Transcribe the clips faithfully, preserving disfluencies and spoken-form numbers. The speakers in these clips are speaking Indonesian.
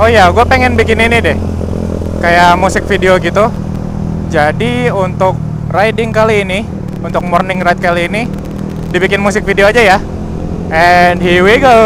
Oh iya, gue pengen bikin ini deh, kayak musik video gitu. Jadi untuk riding kali ini, untuk morning ride kali ini, dibikin musik video aja ya. And here we go.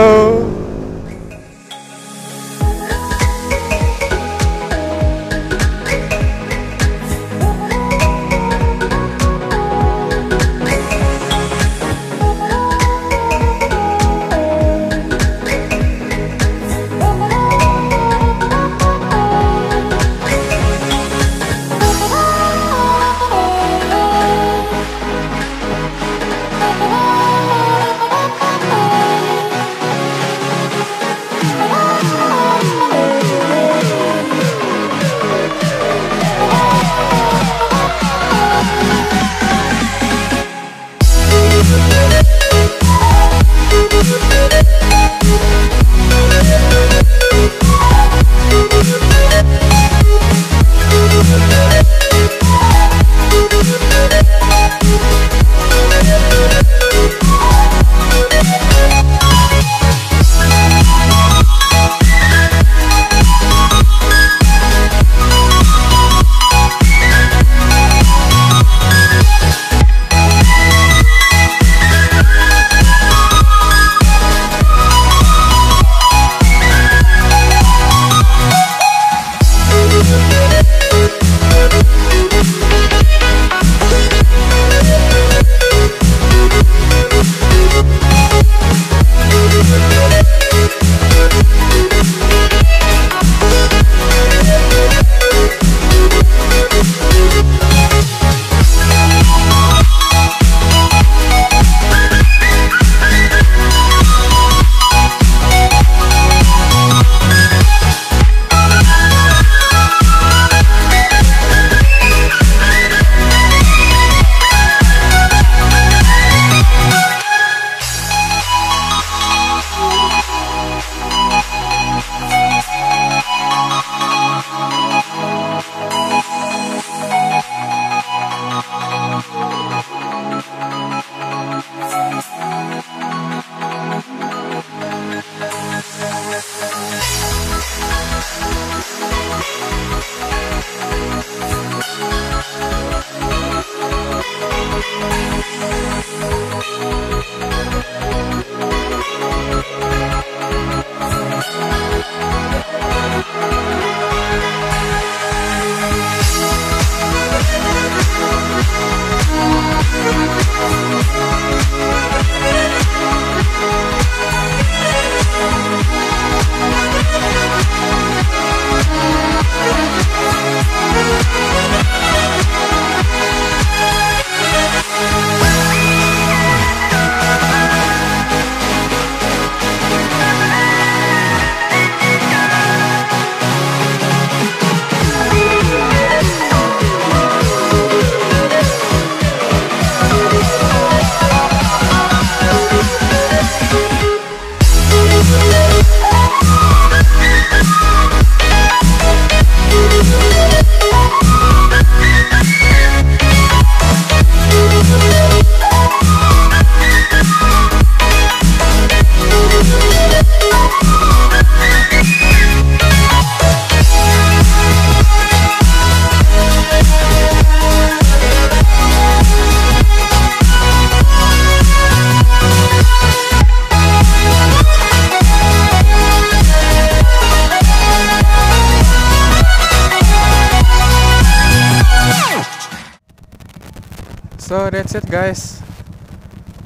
So that's it guys.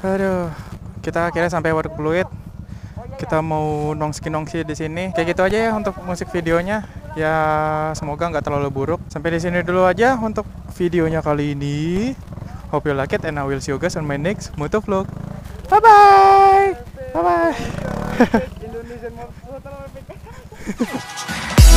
Aduh, kita akhirnya sampai Waduk Pluit. Kita mau nongski-nongski di sini. Kayak gitu aja ya untuk musik videonya. Ya semoga nggak terlalu buruk. Sampai di sini dulu aja untuk videonya kali ini. Hope you like it and I will see you guys on my next moto vlog. Bye bye. Bye bye.